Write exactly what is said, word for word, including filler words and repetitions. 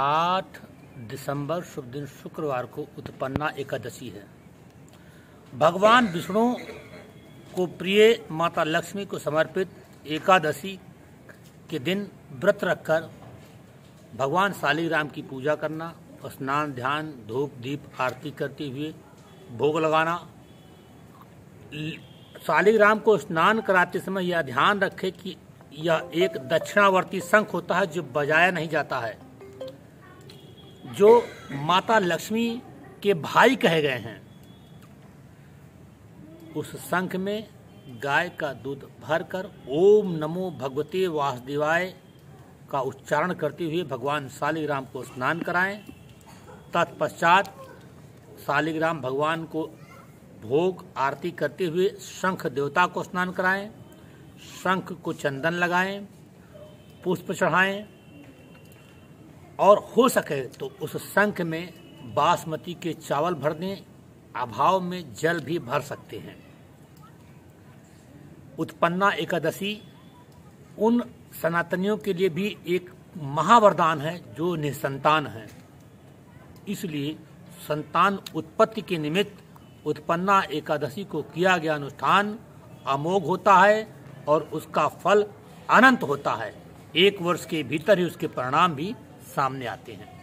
आठ दिसंबर शुभ दिन शुक्रवार को उत्पन्ना एकादशी है। भगवान विष्णु को प्रिय माता लक्ष्मी को समर्पित एकादशी के दिन व्रत रखकर भगवान शालीग्राम की पूजा करना, स्नान ध्यान धूप दीप आरती करते हुए भोग लगाना। शालीग्राम को स्नान कराते समय यह ध्यान रखें कि यह एक दक्षिणावर्ती शंख होता है जो बजाया नहीं जाता है, जो माता लक्ष्मी के भाई कहे गए हैं। उस शंख में गाय का दूध भरकर ओम नमो भगवते वासुदेवाय का उच्चारण करते हुए भगवान शालीग्राम को स्नान कराएं। तत्पश्चात शालीग्राम भगवान को भोग आरती करते हुए शंख देवता को स्नान कराएं, शंख को चंदन लगाएं, पुष्प चढ़ाएं और हो सके तो उस शंख में बासमती के चावल भर दें, अभाव में जल भी भर सकते हैं। उत्पन्ना एकादशी उन सनातनियों के लिए भी एक महावरदान है जो निसंतान है, इसलिए संतान उत्पत्ति के निमित्त उत्पन्ना एकादशी को किया गया अनुष्ठान अमोघ होता है और उसका फल अनंत होता है। एक वर्ष के भीतर ही उसके परिणाम भी सामने आते हैं।